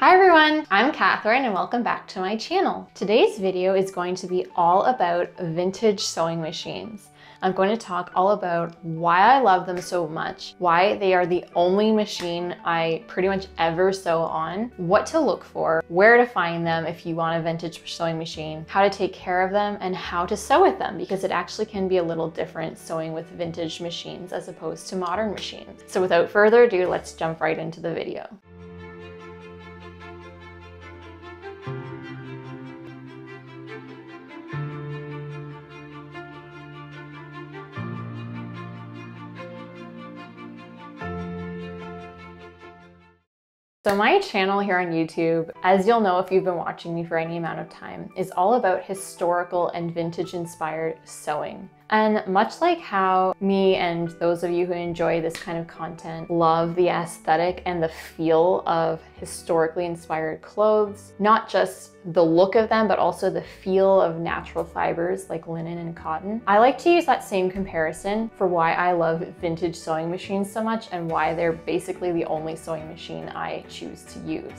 Hi everyone, I'm Katherine and welcome back to my channel. Today's video is going to be all about vintage sewing machines. I'm going to talk all about why I love them so much, why they are the only machine I pretty much ever sew on, what to look for, where to find them if you want a vintage sewing machine, how to take care of them, and how to sew with them, because it actually can be a little different sewing with vintage machines as opposed to modern machines. So without further ado, let's jump right into the video. So my channel here on YouTube, as you'll know if you've been watching me for any amount of time, is all about historical and vintage inspired sewing. And much like how me and those of you who enjoy this kind of content love the aesthetic and the feel of historically inspired clothes, not just the look of them, but also the feel of natural fibers like linen and cotton, I like to use that same comparison for why I love vintage sewing machines so much and why they're basically the only sewing machine I choose to use.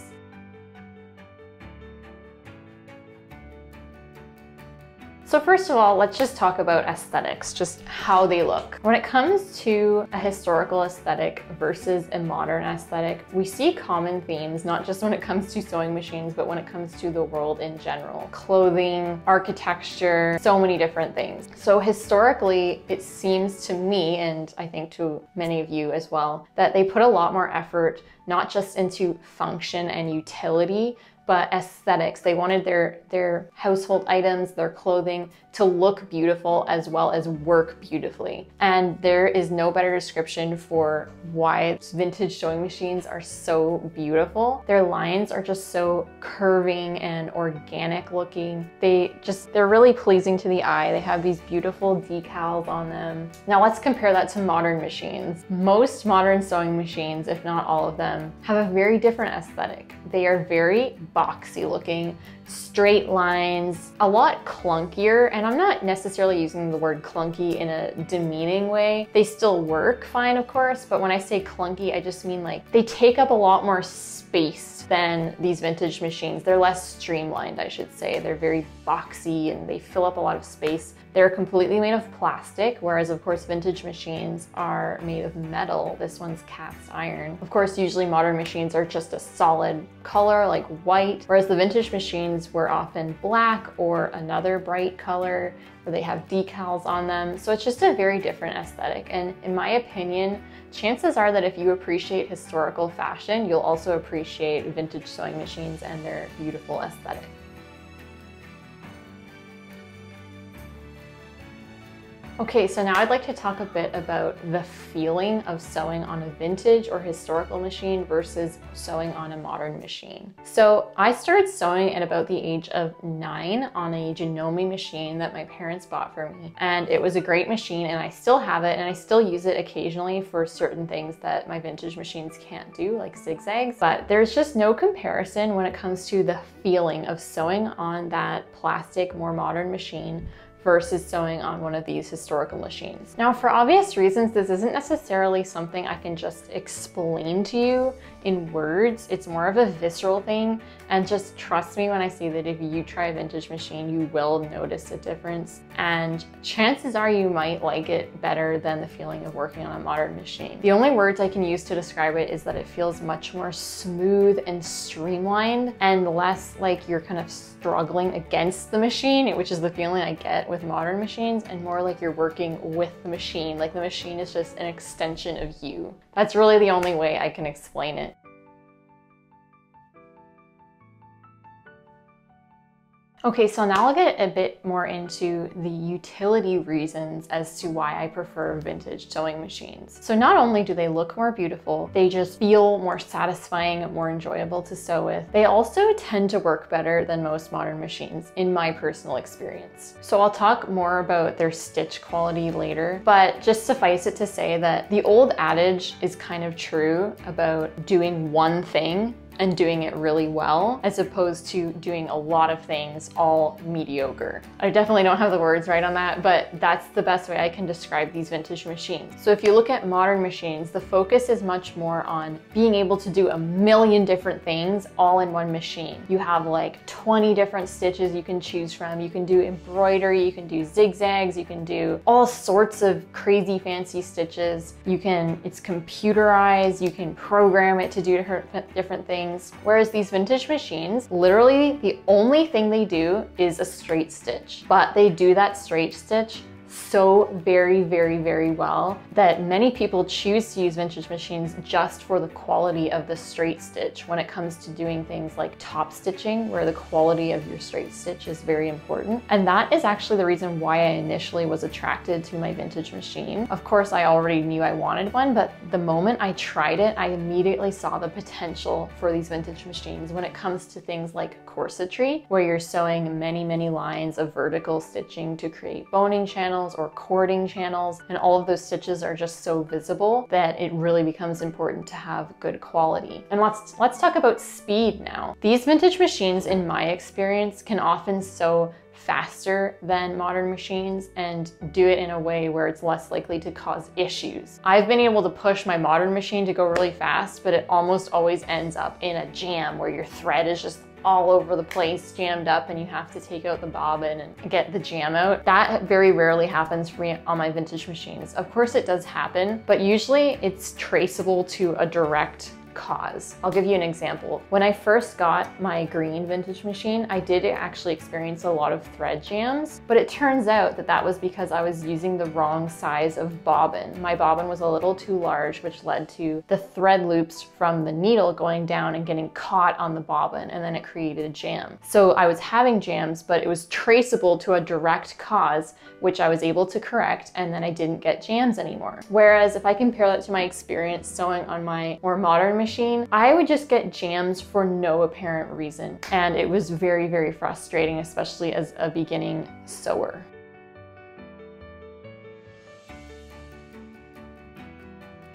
So first of all, let's just talk about aesthetics, just how they look. When it comes to a historical aesthetic versus a modern aesthetic, we see common themes, not just when it comes to sewing machines, but when it comes to the world in general. Clothing, architecture, so many different things. So historically, it seems to me, and I think to many of you as well, that they put a lot more effort, not just into function and utility, but aesthetics. They wanted their household items, their clothing to look beautiful as well as work beautifully. And there is no better description for why vintage sewing machines are so beautiful. Their lines are just so curving and organic looking. They're really pleasing to the eye. They have these beautiful decals on them. Now let's compare that to modern machines. Most modern sewing machines, if not all of them, have a very different aesthetic. They are very boxy looking, straight lines, a lot clunkier, and I'm not necessarily using the word clunky in a demeaning way. They still work fine, of course, but when I say clunky, I just mean like they take up a lot more space than these vintage machines. They're less streamlined, I should say. They're very boxy and they fill up a lot of space. They're completely made of plastic, whereas of course vintage machines are made of metal. This one's cast iron. Of course, usually modern machines are just a solid color like white, whereas the vintage machines were often black or another bright color, or they have decals on them. So it's just a very different aesthetic. And in my opinion, chances are that if you appreciate historical fashion, you'll also appreciate vintage sewing machines and their beautiful aesthetic. Okay, so now I'd like to talk a bit about the feeling of sewing on a vintage or historical machine versus sewing on a modern machine. So I started sewing at about the age of 9 on a Janome machine that my parents bought for me. And it was a great machine and I still have it and I still use it occasionally for certain things that my vintage machines can't do, like zigzags. But there's just no comparison when it comes to the feeling of sewing on that plastic, more modern machine versus sewing on one of these historical machines. Now, for obvious reasons, this isn't necessarily something I can just explain to you in words. It's more of a visceral thing, and just trust me when I say that if you try a vintage machine, you will notice a difference, and chances are you might like it better than the feeling of working on a modern machine. The only words I can use to describe it is that it feels much more smooth and streamlined, and less like you're kind of struggling against the machine, which is the feeling I get with modern machines, and more like you're working with the machine, like the machine is just an extension of you. That's really the only way I can explain it. Okay, so now I'll get a bit more into the utility reasons as to why I prefer vintage sewing machines. So not only do they look more beautiful, they just feel more satisfying, more enjoyable to sew with. They also tend to work better than most modern machines, in my personal experience. So I'll talk more about their stitch quality later, but just suffice it to say that the old adage is kind of true about doing one thing and doing it really well, as opposed to doing a lot of things all mediocre. I definitely don't have the words right on that, but that's the best way I can describe these vintage machines. So if you look at modern machines, the focus is much more on being able to do a million different things all in one machine. You have like 20 different stitches you can choose from. You can do embroidery, you can do zigzags, you can do all sorts of crazy fancy stitches. You can, it's computerized, you can program it to do different things. Whereas these vintage machines, literally the only thing they do is a straight stitch, but they do that straight stitch so very, very, very well that many people choose to use vintage machines just for the quality of the straight stitch when it comes to doing things like top stitching, where the quality of your straight stitch is very important. And that is actually the reason why I initially was attracted to my vintage machine. Of course, I already knew I wanted one, but the moment I tried it, I immediately saw the potential for these vintage machines when it comes to things like corsetry, where you're sewing many, many lines of vertical stitching to create boning channels or cording channels, and all of those stitches are just so visible that it really becomes important to have good quality. And let's talk about speed now. These vintage machines, in my experience, can often sew faster than modern machines and do it in a way where it's less likely to cause issues. I've been able to push my modern machine to go really fast, but it almost always ends up in a jam where your thread is just all over the place, jammed up, and you have to take out the bobbin and get the jam out. That very rarely happens for me on my vintage machines. Of course it does happen, but usually it's traceable to a direct cause. I'll give you an example. When I first got my green vintage machine, I did actually experience a lot of thread jams, but it turns out that that was because I was using the wrong size of bobbin. My bobbin was a little too large, which led to the thread loops from the needle going down and getting caught on the bobbin, and then it created a jam. So I was having jams, but it was traceable to a direct cause, which I was able to correct, and then I didn't get jams anymore. Whereas if I compare that to my experience sewing on my more modern machine, I would just get jams for no apparent reason. And it was very, very frustrating, especially as a beginning sewer.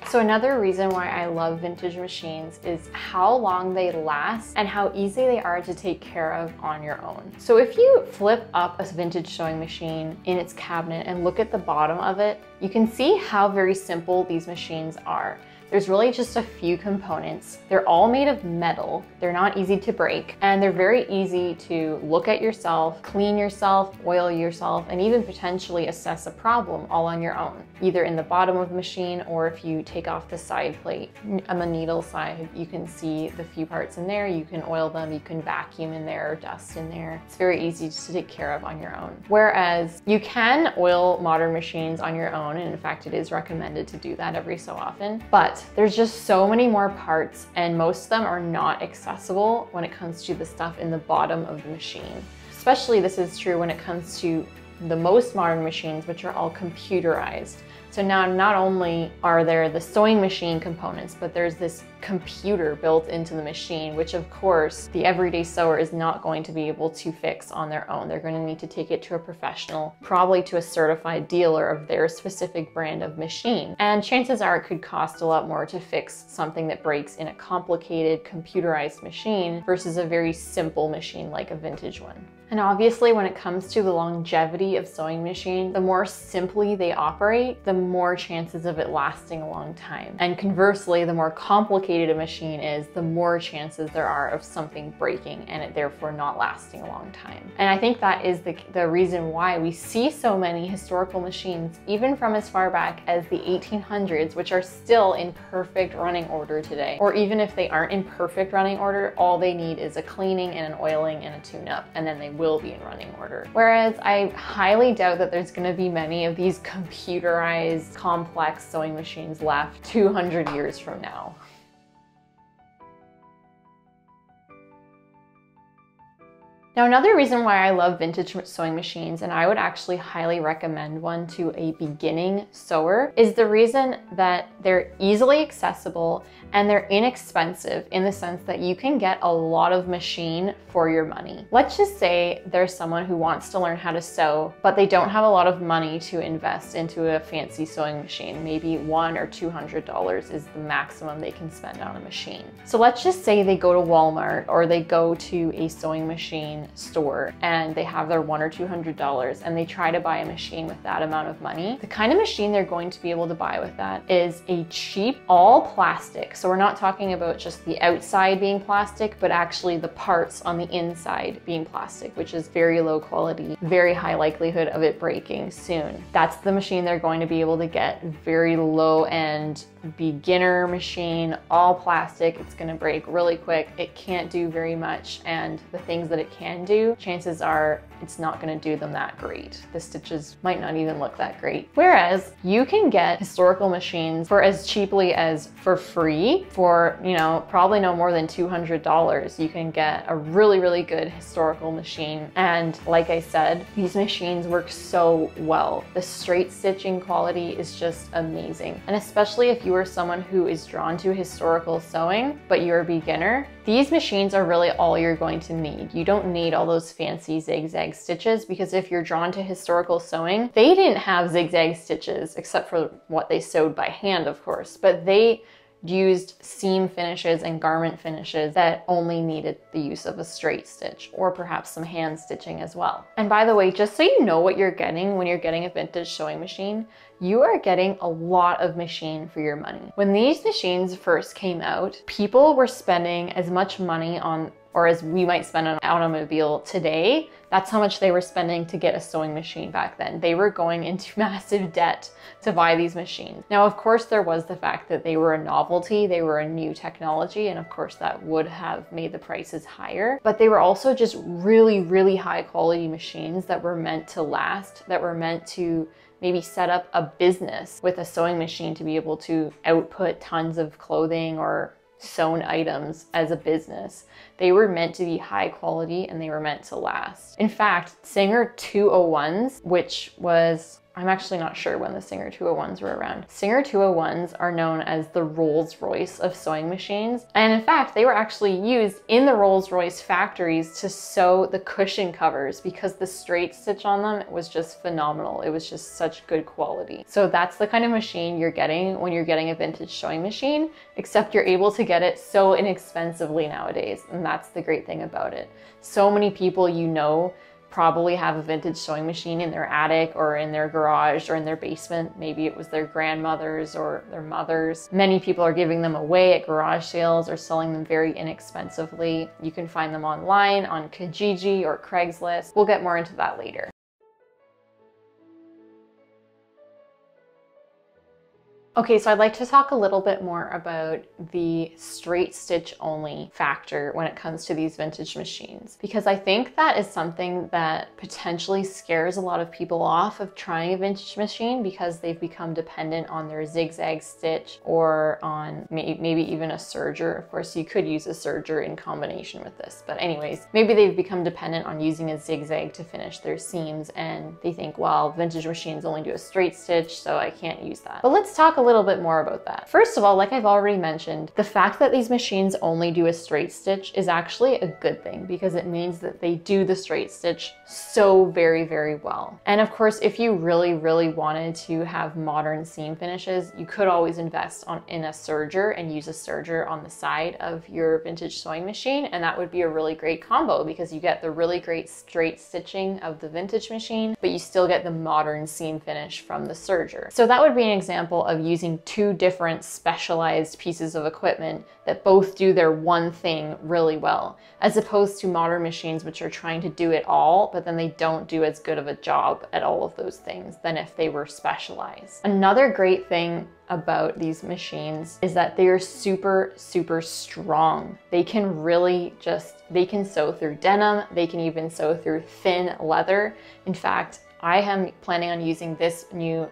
So another reason why I love vintage machines is how long they last and how easy they are to take care of on your own. So if you flip up a vintage sewing machine in its cabinet and look at the bottom of it, you can see how very simple these machines are. There's really just a few components. They're all made of metal. They're not easy to break, and they're very easy to look at yourself, clean yourself, oil yourself, and even potentially assess a problem all on your own, either in the bottom of the machine or if you take off the side plate on the needle side. You can see the few parts in there. You can oil them, you can vacuum in there, or dust in there. It's very easy to take care of on your own. Whereas you can oil modern machines on your own, and in fact, it is recommended to do that every so often, but there's just so many more parts, and most of them are not accessible when it comes to the stuff in the bottom of the machine. Especially this is true when it comes to the most modern machines, which are all computerized. So now not only are there the sewing machine components, but there's this computer built into the machine, which of course the everyday sewer is not going to be able to fix on their own. They're going to need to take it to a professional, probably to a certified dealer of their specific brand of machine. And chances are it could cost a lot more to fix something that breaks in a complicated computerized machine versus a very simple machine like a vintage one. And obviously when it comes to the longevity of sewing machines, the more simply they operate, the more chances of it lasting a long time. And conversely, the more complicated a machine is, the more chances there are of something breaking and it therefore not lasting a long time. And I think that is the reason why we see so many historical machines, even from as far back as the 1800s, which are still in perfect running order today. Or even if they aren't in perfect running order, all they need is a cleaning and an oiling and a tune-up, and then they will be in running order. Whereas I highly doubt that there's going to be many of these computerized complex sewing machines left 200 years from now. Now, another reason why I love vintage sewing machines, and I would actually highly recommend one to a beginning sewer, is the reason that they're easily accessible and they're inexpensive in the sense that you can get a lot of machine for your money. Let's just say there's someone who wants to learn how to sew, but they don't have a lot of money to invest into a fancy sewing machine. Maybe $100 or $200 is the maximum they can spend on a machine. So let's just say they go to Walmart or they go to a sewing machine store and they have their $100 or $200 and they try to buy a machine with that amount of money. The kind of machine they're going to be able to buy with that is a cheap, all plastic. So we're not talking about just the outside being plastic, but actually the parts on the inside being plastic, which is very low quality, very high likelihood of it breaking soon. That's the machine they're going to be able to get. Very low end beginner machine, all plastic. It's going to break really quick. It can't do very much, and the things that it can do, chances are it's not going to do them that great. The stitches might not even look that great. Whereas you can get historical machines for as cheaply as for free for, you know, probably no more than $200. You can get a really, really good historical machine. And like I said, these machines work so well. The straight stitching quality is just amazing. And especially if you are someone who is drawn to historical sewing, but you're a beginner, these machines are really all you're going to need. You don't need all those fancy zigzag stitches, because if you're drawn to historical sewing, they didn't have zigzag stitches except for what they sewed by hand, of course, but they used seam finishes and garment finishes that only needed the use of a straight stitch or perhaps some hand stitching as well. And by the way, just so you know what you're getting when you're getting a vintage sewing machine, you are getting a lot of machine for your money. When these machines first came out, people were spending as much money on, or as we might spend on an automobile today, that's how much they were spending to get a sewing machine back then. They were going into massive debt to buy these machines. Now, of course, there was the fact that they were a novelty, they were a new technology, and of course that would have made the prices higher, but they were also just really, really high quality machines that were meant to last, that were meant to maybe set up a business with a sewing machine to be able to output tons of clothing or sewn items as a business. They were meant to be high quality and they were meant to last. In fact, Singer 201s, which was, I'm actually not sure when the Singer 201s were around. Singer 201s are known as the Rolls-Royce of sewing machines. And in fact, they were actually used in the Rolls-Royce factories to sew the cushion covers because the straight stitch on them was just phenomenal. It was just such good quality. So that's the kind of machine you're getting when you're getting a vintage sewing machine, except you're able to get it so inexpensively nowadays. And that's the great thing about it. So many people, you know, probably have a vintage sewing machine in their attic or in their garage or in their basement. Maybe it was their grandmother's or their mother's. Many people are giving them away at garage sales or selling them very inexpensively. You can find them online on Kijiji or Craigslist. We'll get more into that later. Okay, so I'd like to talk a little bit more about the straight stitch only factor when it comes to these vintage machines, because I think that is something that potentially scares a lot of people off of trying a vintage machine because they've become dependent on their zigzag stitch or on maybe even a serger. Of course, you could use a serger in combination with this, but anyways, maybe they've become dependent on using a zigzag to finish their seams and they think, well, vintage machines only do a straight stitch, so I can't use that. But let's talk a little bit more about that. First of all, like I've already mentioned, the fact that these machines only do a straight stitch is actually a good thing because it means that they do the straight stitch so very, very well. And of course, if you really, really wanted to have modern seam finishes, you could always invest in a serger and use a serger on the side of your vintage sewing machine. And that would be a really great combo because you get the really great straight stitching of the vintage machine, but you still get the modern seam finish from the serger. So that would be an example of using two different specialized pieces of equipment that both do their one thing really well, as opposed to modern machines which are trying to do it all, but then they don't do as good of a job at all of those things than if they were specialized. Another great thing about these machines is that they are super, super strong. They can really just, they can sew through denim, they can even sew through thin leather. In fact, I am planning on using this new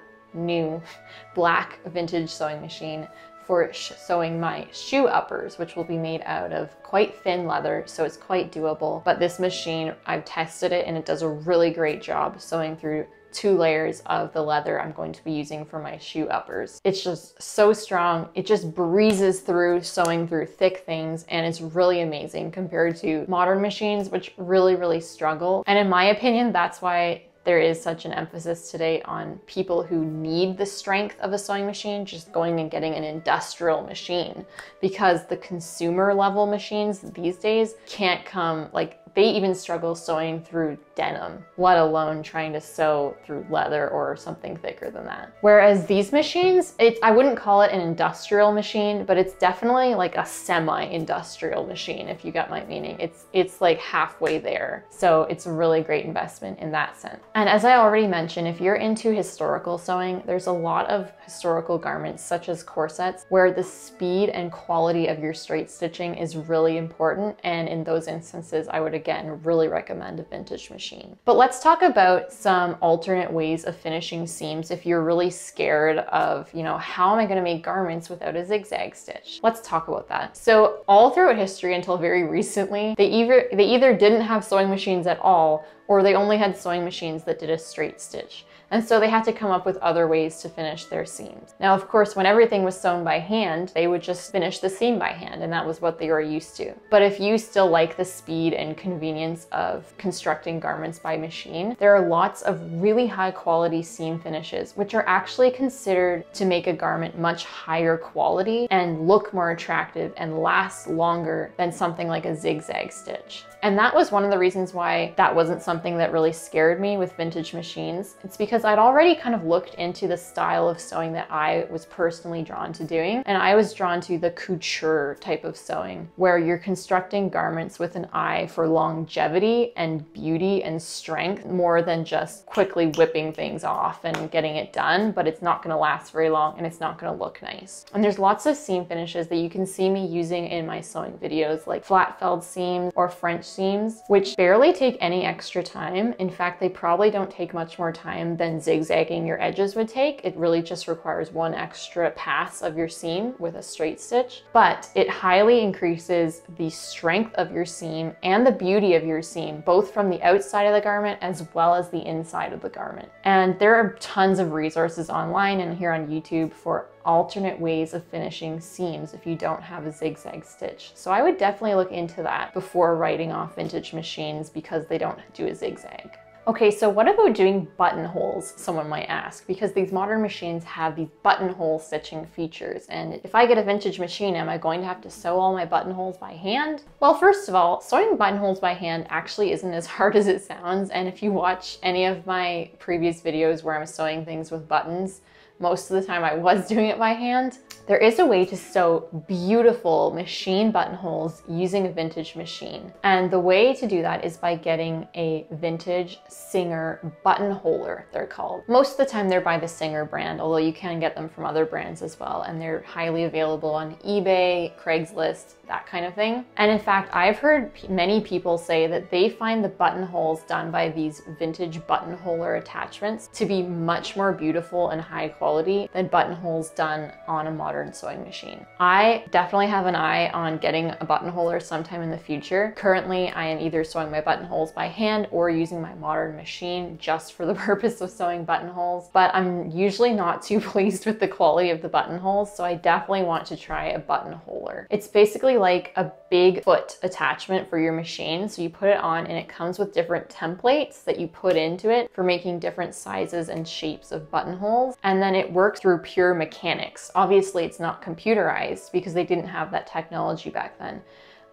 black vintage sewing machine for sewing my shoe uppers, which will be made out of quite thin leather, so it's quite doable. But this machine, I've tested it and it does a really great job sewing through 2 layers of the leather I'm going to be using for my shoe uppers. It's just so strong. It just breezes through sewing through thick things, and it's really amazing compared to modern machines, which really struggle. And in my opinion, that's why there is such an emphasis today on people who need the strength of a sewing machine just going and getting an industrial machine, because the consumer level machines these days can't come, like, they even struggle sewing through denim, let alone trying to sew through leather or something thicker than that. Whereas these machines, I wouldn't call it an industrial machine, but it's definitely like a semi-industrial machine, if you get my meaning. It's like halfway there. So it's a really great investment in that sense. And as I already mentioned, if you're into historical sewing, there's a lot of historical garments such as corsets where the speed and quality of your straight stitching is really important. And in those instances, I would again really recommend a vintage machine. But let's talk about some alternate ways of finishing seams if you're really scared of, you know, how am I going to make garments without a zigzag stitch? Let's talk about that. So all throughout history until very recently, they either didn't have sewing machines at all, or they only had sewing machines that did a straight stitch. And so they had to come up with other ways to finish their seams. Now, of course, when everything was sewn by hand, they would just finish the seam by hand, and that was what they were used to. But if you still like the speed and convenience of constructing garments by machine, there are lots of really high quality seam finishes, which are actually considered to make a garment much higher quality and look more attractive and last longer than something like a zigzag stitch. And that was one of the reasons why that wasn't something that really scared me with vintage machines. It's because I'd already kind of looked into the style of sewing that I was personally drawn to doing, and I was drawn to the couture type of sewing where you're constructing garments with an eye for longevity and beauty and strength more than just quickly whipping things off and getting it done, but it's not going to last very long and it's not going to look nice. And there's lots of seam finishes that you can see me using in my sewing videos, like flat felled seams or French seams, which barely take any extra time. In fact, they probably don't take much more time than zigzagging your edges would take. It really just requires one extra pass of your seam with a straight stitch, but it highly increases the strength of your seam and the beauty of your seam, both from the outside of the garment as well as the inside of the garment. And there are tons of resources online and here on YouTube for alternate ways of finishing seams if you don't have a zigzag stitch. So I would definitely look into that before writing off vintage machines because they don't do a zigzag. Okay, so what about doing buttonholes, someone might ask, because these modern machines have these buttonhole stitching features. And if I get a vintage machine, am I going to have to sew all my buttonholes by hand? Well, first of all, sewing buttonholes by hand actually isn't as hard as it sounds. And if you watch any of my previous videos where I'm sewing things with buttons, most of the time I was doing it by hand. There is a way to sew beautiful machine buttonholes using a vintage machine. And the way to do that is by getting a vintage Singer buttonholer, they're called. Most of the time they're by the Singer brand, although you can get them from other brands as well. And they're highly available on eBay, Craigslist, that kind of thing. And in fact, I've heard many people say that they find the buttonholes done by these vintage buttonholer attachments to be much more beautiful and high quality than buttonholes done on a modern sewing machine. I definitely have an eye on getting a buttonholer sometime in the future. Currently, I am either sewing my buttonholes by hand or using my modern machine just for the purpose of sewing buttonholes, but I'm usually not too pleased with the quality of the buttonholes, so I definitely want to try a buttonholer. It's basically like a big foot attachment for your machine, so you put it on and it comes with different templates that you put into it for making different sizes and shapes of buttonholes, and then it works through pure mechanics. Obviously, it's not computerized because they didn't have that technology back then.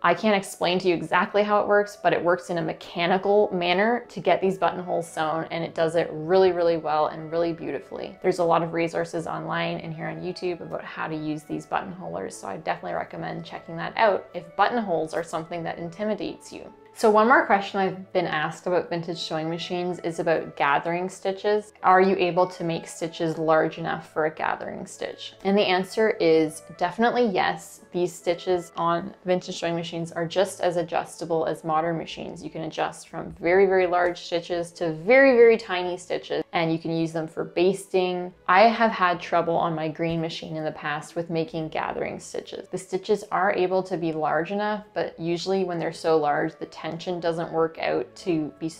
I can't explain to you exactly how it works, but it works in a mechanical manner to get these buttonholes sewn, and it does it really well and really beautifully. There's a lot of resources online and here on YouTube about how to use these buttonholers, so I definitely recommend checking that out if buttonholes are something that intimidates you. So one more question I've been asked about vintage sewing machines is about gathering stitches. Are you able to make stitches large enough for a gathering stitch? And the answer is definitely yes. These stitches on vintage sewing machines are just as adjustable as modern machines. You can adjust from very large stitches to very tiny stitches. and you can use them for basting. I have had trouble on my green machine in the past with making gathering stitches. The stitches are able to be large enough, but usually when they're so large, the tension doesn't work out to be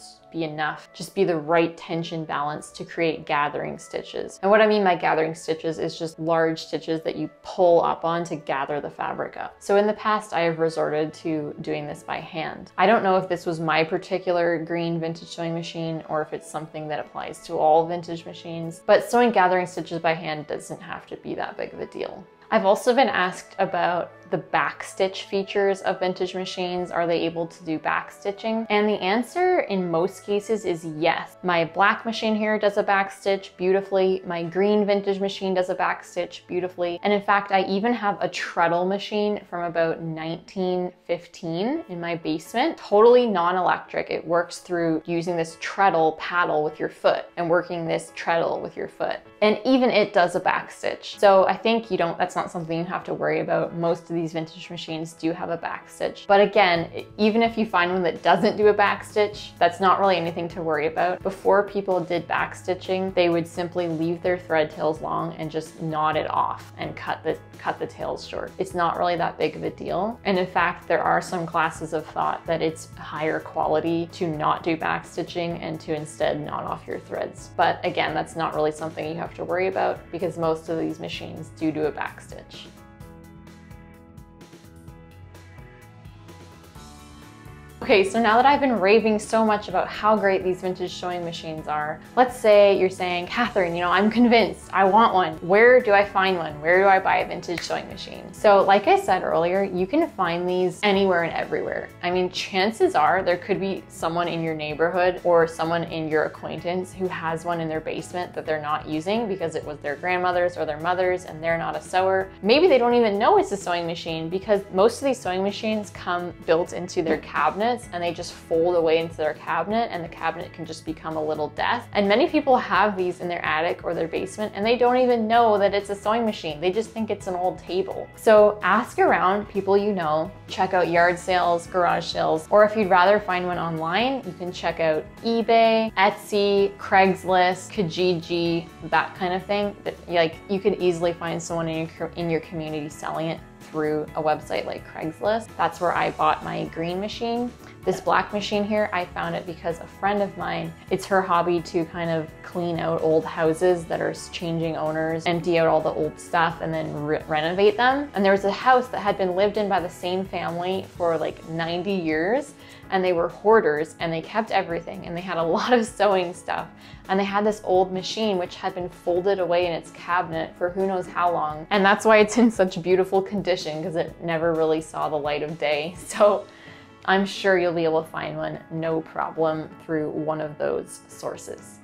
enough, just be the right tension balance to create gathering stitches. And what I mean by gathering stitches is just large stitches that you pull up on to gather the fabric up. So in the past, I have resorted to doing this by hand. I don't know if this was my particular green vintage sewing machine or if it's something that applies to all vintage machines, but sewing gathering stitches by hand doesn't have to be that big of a deal. I've also been asked about the backstitch features of vintage machines. Are they able to do backstitching? And the answer in most cases is yes. My black machine here does a backstitch beautifully. My green vintage machine does a backstitch beautifully. And in fact, I even have a treadle machine from about 1915 in my basement, totally non-electric. It works through using this treadle paddle with your foot and working this treadle with your foot. And even it does a backstitch. So I think that's not something you have to worry about. Most of these vintage machines do have a backstitch. But again, even if you find one that doesn't do a backstitch, that's not really anything to worry about. Before people did backstitching, they would simply leave their thread tails long and just knot it off and cut the tails short. It's not really that big of a deal. And in fact, there are some classes of thought that it's higher quality to not do backstitching and to instead knot off your threads. But again, that's not really something you have to worry about because most of these machines do a backstitch. Okay, so now that I've been raving so much about how great these vintage sewing machines are, let's say you're saying, Katherine, I'm convinced, I want one. Where do I find one? Where do I buy a vintage sewing machine? So like I said earlier, you can find these anywhere and everywhere. I mean, chances are there could be someone in your neighborhood or someone in your acquaintance who has one in their basement that they're not using because it was their grandmother's or their mother's and they're not a sewer. Maybe they don't even know it's a sewing machine because most of these sewing machines come built into their cabinets and they just fold away into their cabinet and the cabinet can just become a little desk. And many people have these in their attic or their basement and they don't even know that it's a sewing machine. They just think it's an old table. So ask around people you know, check out yard sales, garage sales, or if you'd rather find one online, you can check out eBay, Etsy, Craigslist, Kijiji, that kind of thing. But, like, you could easily find someone in your community selling it through a website like Craigslist. That's where I bought my green machine. This black machine here, I found it because a friend of mine, it's her hobby to kind of clean out old houses that are changing owners, empty out all the old stuff and then renovate them. And there was a house that had been lived in by the same family for like 90 years and they were hoarders and they kept everything and they had a lot of sewing stuff. And they had this old machine which had been folded away in its cabinet for who knows how long. And that's why it's in such beautiful condition because it never really saw the light of day. So I'm sure you'll be able to find one, no problem, through one of those sources.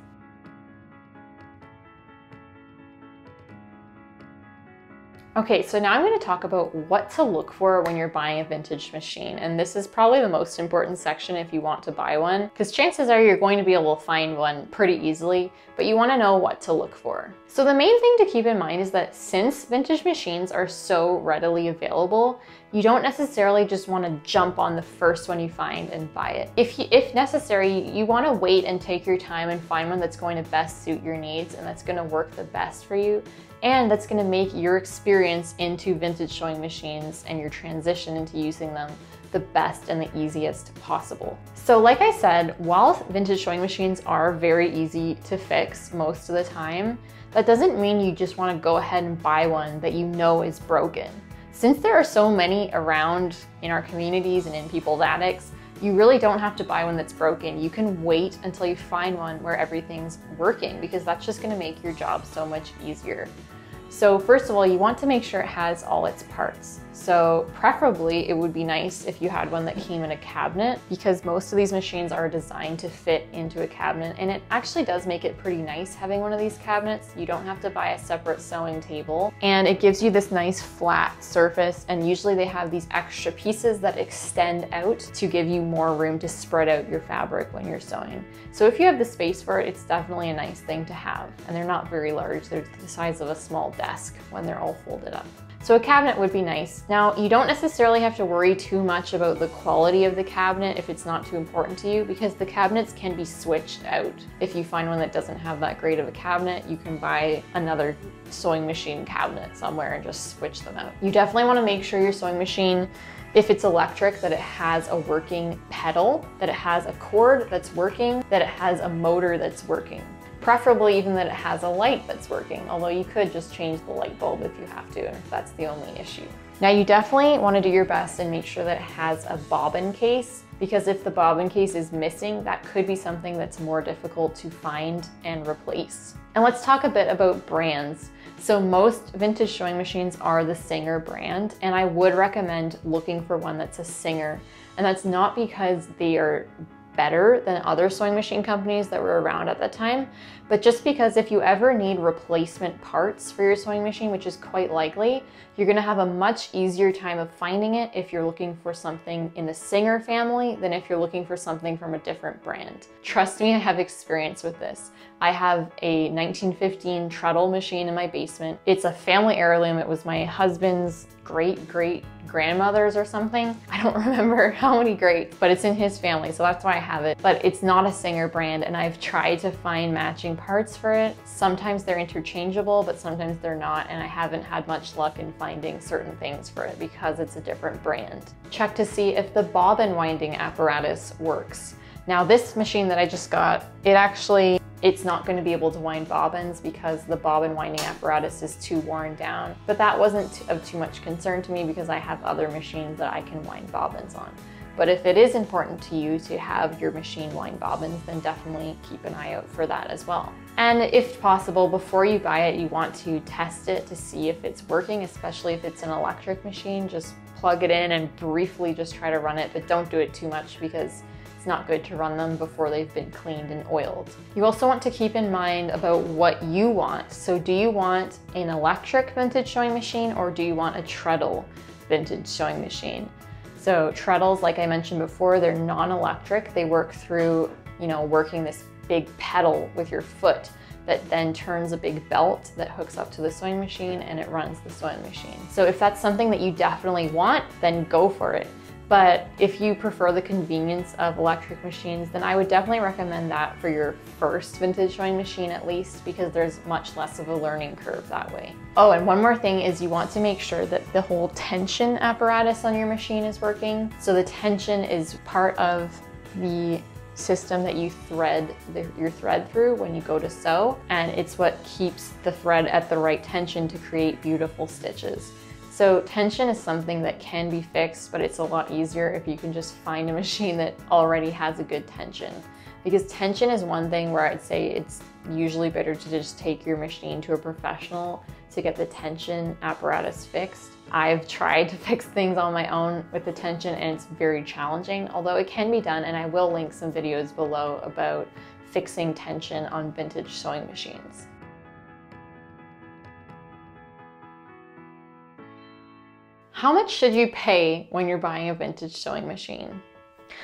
Okay, so now I'm going to talk about what to look for when you're buying a vintage machine. And this is probably the most important section if you want to buy one, because chances are you're going to be able to find one pretty easily, but you want to know what to look for. So the main thing to keep in mind is that since vintage machines are so readily available, you don't necessarily just want to jump on the first one you find and buy it. If necessary, you want to wait and take your time and find one that's going to best suit your needs and that's going to work the best for you. And that's going to make your experience into vintage sewing machines and your transition into using them the best and the easiest possible. So like I said, while vintage sewing machines are very easy to fix most of the time, that doesn't mean you just want to go ahead and buy one that you know is broken. Since there are so many around in our communities and in people's attics, you really don't have to buy one that's broken. You can wait until you find one where everything's working because that's just going to make your job so much easier. So first of all, you want to make sure it has all its parts. So preferably it would be nice if you had one that came in a cabinet because most of these machines are designed to fit into a cabinet and it actually does make it pretty nice having one of these cabinets. You don't have to buy a separate sewing table and it gives you this nice flat surface and usually they have these extra pieces that extend out to give you more room to spread out your fabric when you're sewing. So if you have the space for it, it's definitely a nice thing to have and they're not very large. They're the size of a small desk when they're all folded up. So a cabinet would be nice. Now, you don't necessarily have to worry too much about the quality of the cabinet if it's not too important to you, because the cabinets can be switched out. If you find one that doesn't have that great of a cabinet, you can buy another sewing machine cabinet somewhere and just switch them out. You definitely want to make sure your sewing machine, if it's electric, that it has a working pedal, that it has a cord that's working, that it has a motor that's working. Preferably even that it has a light that's working, although you could just change the light bulb if you have to, and if that's the only issue. Now, you definitely want to do your best and make sure that it has a bobbin case, because if the bobbin case is missing, that could be something that's more difficult to find and replace. And let's talk a bit about brands. So most vintage sewing machines are the Singer brand, and I would recommend looking for one that's a Singer. And that's not because they are better than other sewing machine companies that were around at the time, but just because if you ever need replacement parts for your sewing machine, which is quite likely, you're going to have a much easier time of finding it if you're looking for something in the Singer family than if you're looking for something from a different brand. Trust me, I have experience with this. I have a 1915 treadle machine in my basement. It's a family heirloom. It was my husband's great-great-grandmother's or something. I don't remember how many greats, but it's in his family, so that's why I have it. But it's not a Singer brand, and I've tried to find matching parts for it. Sometimes they're interchangeable, but sometimes they're not, and I haven't had much luck in finding certain things for it because it's a different brand. Check to see if the bobbin winding apparatus works. Now, this machine that I just got, it's not going to be able to wind bobbins because the bobbin winding apparatus is too worn down, but that wasn't of too much concern to me because I have other machines that I can wind bobbins on. But if it is important to you to have your machine wind bobbins, then definitely keep an eye out for that as well. And if possible, before you buy it, you want to test it to see if it's working, especially if it's an electric machine. Just plug it in and briefly just try to run it, but don't do it too much because it's not good to run them before they've been cleaned and oiled. You also want to keep in mind about what you want. So do you want an electric vintage sewing machine, or do you want a treadle vintage sewing machine? So treadles, like I mentioned before, they're non-electric. They work through, working this big pedal with your foot that then turns a big belt that hooks up to the sewing machine and it runs the sewing machine. So if that's something that you definitely want, then go for it. But if you prefer the convenience of electric machines, then I would definitely recommend that for your first vintage sewing machine at least, because there's much less of a learning curve that way. Oh, and one more thing is you want to make sure that the whole tension apparatus on your machine is working. So the tension is part of the system that you thread your thread through when you go to sew, and it's what keeps the thread at the right tension to create beautiful stitches. So tension is something that can be fixed, but it's a lot easier if you can just find a machine that already has a good tension. Because tension is one thing where I'd say it's usually better to just take your machine to a professional to get the tension apparatus fixed. I've tried to fix things on my own with the tension, and it's very challenging, although it can be done, and I will link some videos below about fixing tension on vintage sewing machines. How much should you pay when you're buying a vintage sewing machine?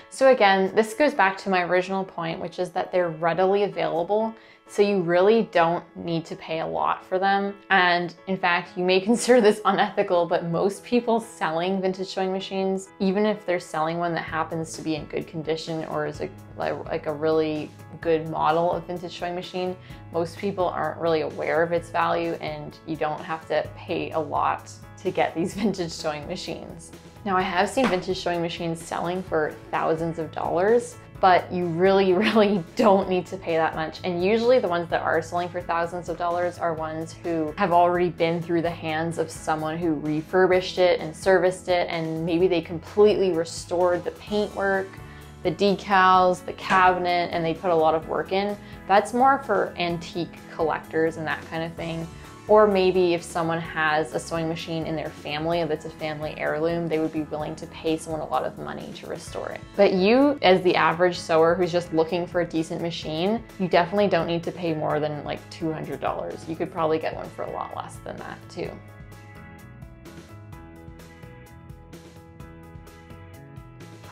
So again, this goes back to my original point, which is that they're readily available, so you really don't need to pay a lot for them. And in fact, you may consider this unethical, but most people selling vintage sewing machines, even if they're selling one that happens to be in good condition or is like a really good model of vintage sewing machine, most people aren't really aware of its value, and you don't have to pay a lot to get these vintage sewing machines. Now, I have seen vintage sewing machines selling for thousands of dollars, but you really don't need to pay that much. And usually the ones that are selling for thousands of dollars are ones who have already been through the hands of someone who refurbished it and serviced it, and maybe they completely restored the paintwork, the decals, the cabinet, and they put a lot of work in. That's more for antique collectors and that kind of thing. Or maybe if someone has a sewing machine in their family that's a family heirloom, they would be willing to pay someone a lot of money to restore it. But you, as the average sewer who's just looking for a decent machine, you definitely don't need to pay more than like $200. You could probably get one for a lot less than that too.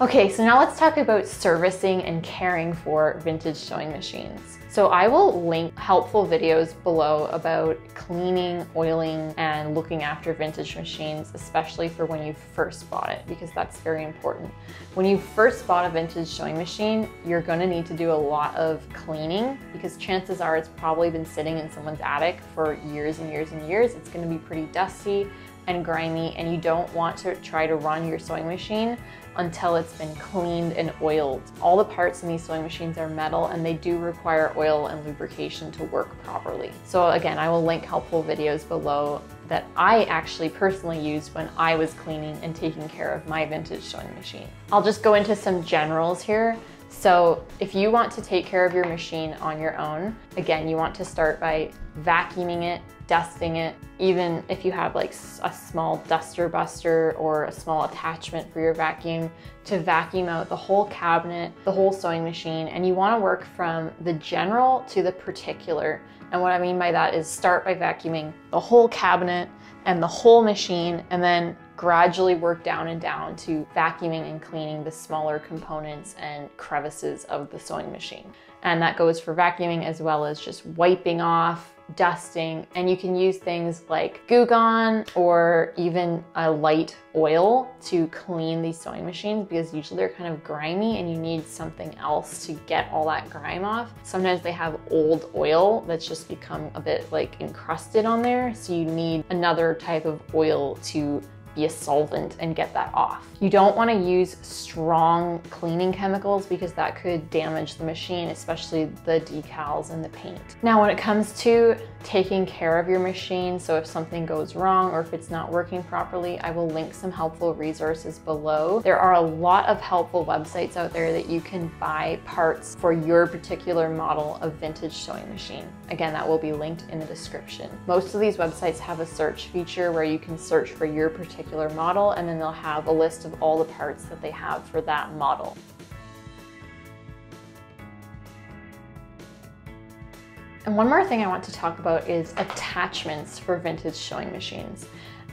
Okay, so now let's talk about servicing and caring for vintage sewing machines. So I will link helpful videos below about cleaning, oiling, and looking after vintage machines, especially for when you first bought it, because that's very important. When you first bought a vintage sewing machine, you're gonna need to do a lot of cleaning because chances are it's probably been sitting in someone's attic for years and years and years. It's gonna be pretty dusty and grimy, and you don't want to try to run your sewing machine until it's been cleaned and oiled. All the parts in these sewing machines are metal, and they do require oil and lubrication to work properly. So again, I will link helpful videos below that I actually personally used when I was cleaning and taking care of my vintage sewing machine. I'll just go into some generals here. So if you want to take care of your machine on your own, again, you want to start by vacuuming it, dusting it. Even if you have like a small duster buster or a small attachment for your vacuum, to vacuum out the whole cabinet, the whole sewing machine. And you want to work from the general to the particular. And what I mean by that is start by vacuuming the whole cabinet and the whole machine, and then gradually work down and down to vacuuming and cleaning the smaller components and crevices of the sewing machine. And that goes for vacuuming as well as just wiping off, dusting, and you can use things like Goo Gone or even a light oil to clean these sewing machines, because usually they're kind of grimy and you need something else to get all that grime off. Sometimes they have old oil that's just become a bit like encrusted on there, so you need another type of oil to be a solvent and get that off. You don't want to use strong cleaning chemicals because that could damage the machine, especially the decals and the paint. Now, when it comes to taking care of your machine, so if something goes wrong or if it's not working properly, I will link some helpful resources below. There are a lot of helpful websites out there that you can buy parts for your particular model of vintage sewing machine. Again, that will be linked in the description. Most of these websites have a search feature where you can search for your particular model, and then they'll have a list of all the parts that they have for that model. And one more thing I want to talk about is attachments for vintage sewing machines.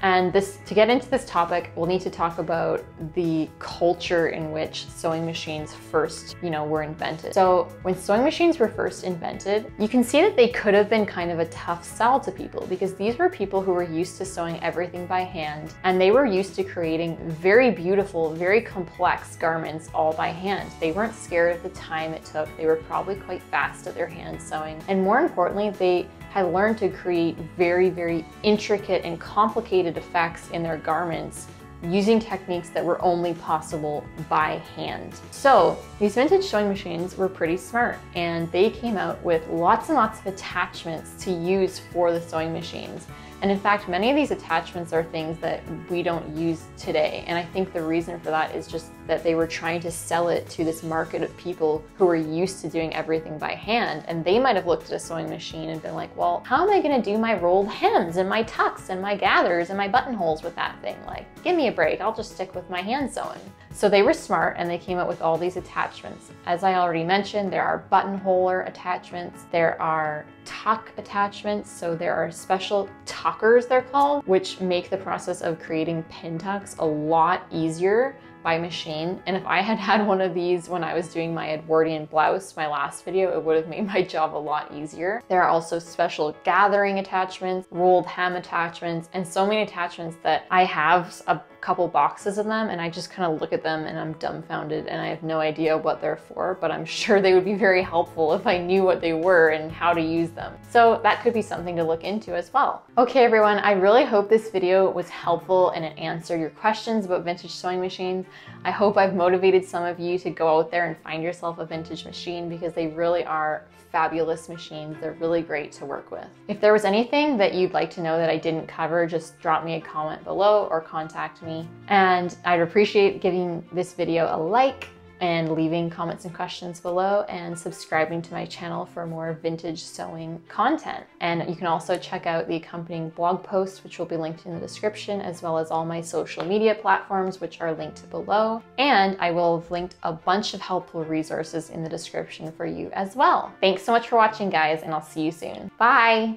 And to get into this topic, we'll need to talk about the culture in which sewing machines first, were invented. So when sewing machines were first invented, you can see that they could have been kind of a tough sell to people, because these were people who were used to sewing everything by hand, and they were used to creating very beautiful, very complex garments all by hand. They weren't scared of the time it took. They were probably quite fast at their hand sewing. And more importantly, they had learned to create very, very intricate and complicated effects in their garments using techniques that were only possible by hand. So these vintage sewing machines were pretty smart, and they came out with lots and lots of attachments to use for the sewing machines. And in fact, many of these attachments are things that we don't use today. And I think the reason for that is just that they were trying to sell it to this market of people who were used to doing everything by hand. And they might have looked at a sewing machine and been like, well, how am I gonna do my rolled hems and my tucks and my gathers and my buttonholes with that thing? Like, give me a break, I'll just stick with my hand sewing. So they were smart, and they came up with all these attachments. As I already mentioned, there are buttonholer attachments, there are tuck attachments, so there are special tuckers, they're called, which make the process of creating pin tucks a lot easier by machine. And if I had had one of these when I was doing my Edwardian blouse, my last video, it would have made my job a lot easier. There are also special gathering attachments, rolled hem attachments, and so many attachments that I have a couple boxes of them, and I just kind of look at them and I'm dumbfounded and I have no idea what they're for, but I'm sure they would be very helpful if I knew what they were and how to use them. So that could be something to look into as well. Okay, everyone, I really hope this video was helpful and it answered your questions about vintage sewing machines. I hope I've motivated some of you to go out there and find yourself a vintage machine, because they really are fabulous machines. They're really great to work with. If there was anything that you'd like to know that I didn't cover, just drop me a comment below or contact me. And I'd appreciate giving this video a like and leaving comments and questions below, and subscribing to my channel for more vintage sewing content. And you can also check out the accompanying blog post, which will be linked in the description, as well as all my social media platforms, which are linked below. And I will have linked a bunch of helpful resources in the description for you as well. Thanks so much for watching, guys, and I'll see you soon. Bye.